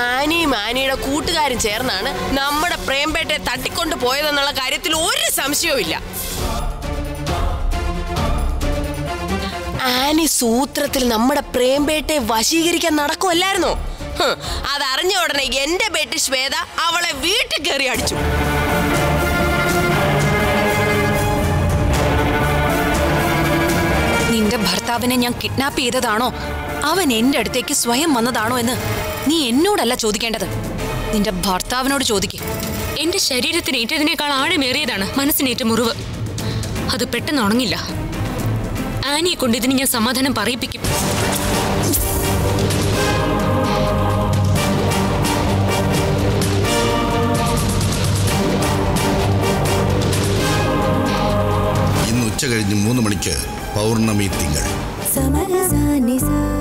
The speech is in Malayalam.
ആനിയും ആനിയുടെ കൂട്ടുകാരും ചേർന്നാണ് നമ്മുടെ പ്രേംപേട്ടയെ തട്ടിക്കൊണ്ട് പോയതെന്നുള്ള കാര്യത്തിൽ ഒരു സംശയവുമില്ല. ആനി സൂത്രത്തിൽ നമ്മുടെ പ്രേംപേട്ടയെ വശീകരിക്കാൻ നടക്കുമല്ലായിരുന്നോ? അതറിഞ്ഞ ഉടനെ എന്റെ ബെട്ടി ശ്വേത അവളെ വീട്ടിൽ കയറി അടിച്ചു. നിന്റെ ഭർത്താവിനെ ഞാൻ കിഡ്നാപ്പ് ചെയ്തതാണോ, അവൻ എന്റെ അടുത്തേക്ക് സ്വയം വന്നതാണോ എന്ന് നീ എന്നോടല്ല ചോദിക്കേണ്ടത്, നിന്റെ ഭർത്താവിനോട് ചോദിക്കും. എന്റെ ശരീരത്തിന് ഏറ്റതിനേക്കാൾ ആഴമേറിയതാണ് മനസ്സിനേറ്റ മുറിവ്. അത് പെട്ടെന്ന് ഉണങ്ങില്ല. ആനിയെ കൊണ്ട് ഇതിന് ഞാൻ സമാധാനം പറയിപ്പിക്കും. ഇന്ന് ഉച്ച കഴിഞ്ഞ് 3 മണിക്ക് പൗർണമി തിങ്കൾ.